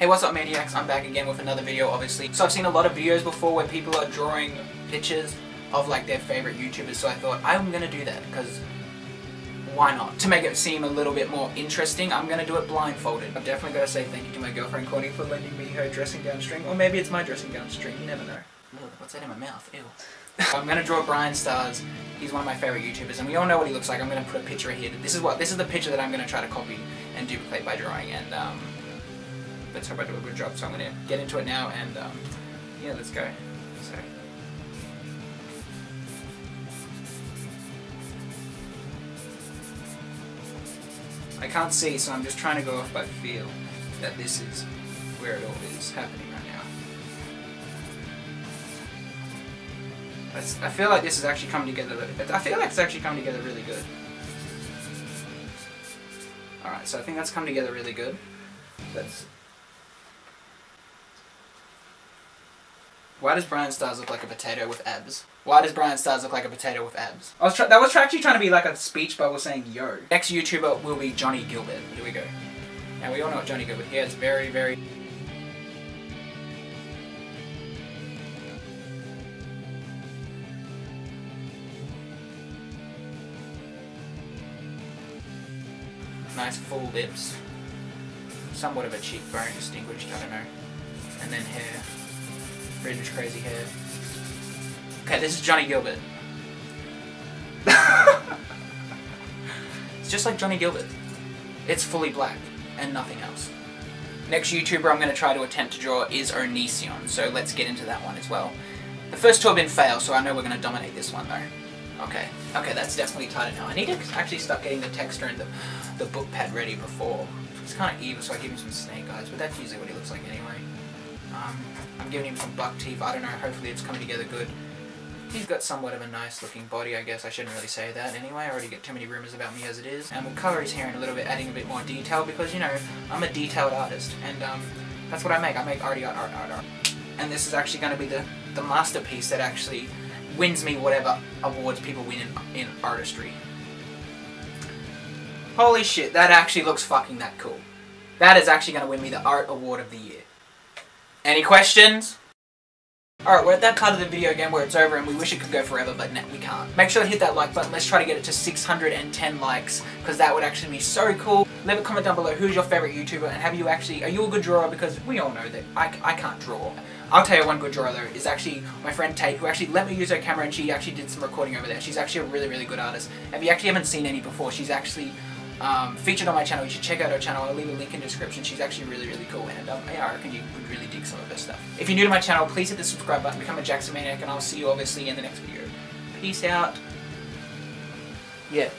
Hey, what's up, Maniacs? I'm back again with another video, obviously. So I've seen a lot of videos before where people are drawing pictures of like their favorite YouTubers, so I thought I'm gonna do that because why not? To make it seem a little bit more interesting, I'm gonna do it blindfolded. I've definitely gotta say thank you to my girlfriend Courtney for lending me her dressing gown string, or maybe it's my dressing gown string, you never know. Ugh, what's that in my mouth? Ew. I'm gonna draw BryanStars. He's one of my favorite YouTubers, and we all know what he looks like. I'm gonna put a picture here. This is the picture that I'm gonna try to copy and duplicate by drawing, and let's hope I do a good job. So I'm gonna get into it now, and yeah, let's go. So. I can't see, so I'm just trying to go off by feel that this is where it all is happening right now. I feel like this is actually coming together. I feel like it's actually coming together really good. Alright, so I think that's come together really good. Why does BryanStars look like a potato with abs? Why does BryanStars look like a potato with abs? That was actually trying to be like a speech bubble saying yo. Next YouTuber will be Johnnie Guilbert. Here we go. Now we all know what Johnnie Guilbert is. Very, very... nice full lips. Somewhat of a cheekbone, distinguished, I don't know. And then hair. Fringe, crazy hair. Okay, this is Johnnie Guilbert. It's just like Johnnie Guilbert. It's fully black and nothing else. Next YouTuber I'm going to try to attempt to draw is Onision, so let's get into that one as well. The first two have been failed, so I know we're going to dominate this one though. Okay, okay, that's definitely tighter now. I need to actually start getting the texture and the book pad ready before. It's kind of evil, so I give him some snake eyes, but that's usually what he looks like anyway. I'm giving him some buck teeth. I don't know, hopefully it's coming together good. He's got somewhat of a nice looking body, I guess. I shouldn't really say that anyway. I already get too many rumours about me as it is. And we'll colour his hair in a little bit, adding a bit more detail because, you know, I'm a detailed artist. And that's what I make. I make arty art. And this is actually going to be the masterpiece that actually wins me whatever awards people win in artistry. Holy shit, that actually looks fucking that cool. That is actually going to win me the Art Award of the Year. Any questions? Alright, we're at that part of the video again where it's over and we wish it could go forever, but no, we can't. Make sure to hit that like button. Let's try to get it to 610 likes, because that would actually be so cool. Leave a comment down below, who's your favourite YouTuber, and are you a good drawer? Because we all know that I can't draw. I'll tell you one good drawer though, is actually my friend Tate, who actually let me use her camera and she actually did some recording over there. She's actually a really, really good artist. If you actually haven't seen any before, she's actually featured on my channel. You should check out her channel. I'll leave a link in the description. She's actually really, really cool, and yeah, I reckon you would really dig some of her stuff. If you're new to my channel, please hit the subscribe button, become a Jacksonmaniac, and I'll see you obviously in the next video. Peace out. Yeah.